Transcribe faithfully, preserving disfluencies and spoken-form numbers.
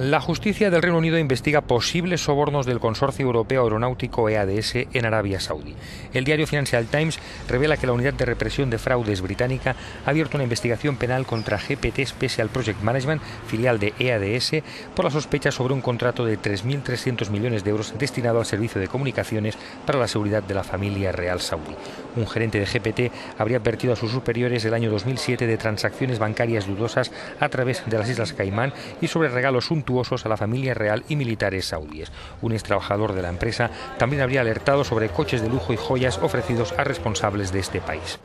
La justicia del Reino Unido investiga posibles sobornos del Consorcio Europeo Aeronáutico E A D S en Arabia Saudí. El diario Financial Times revela que la Unidad de Represión de Fraudes británica ha abierto una investigación penal contra G P T Special Project Management, filial de E A D S, por la sospecha sobre un contrato de tres mil trescientos millones de euros destinado al servicio de comunicaciones para la seguridad de la familia real saudí. Un gerente de G P T habría advertido a sus superiores el año dos mil siete de transacciones bancarias dudosas a través de las Islas Caimán y sobre regalos suntuosos a la familia real y militares saudíes. Un ex trabajador de la empresa también habría alertado sobre coches de lujo y joyas ofrecidos a responsables de este país.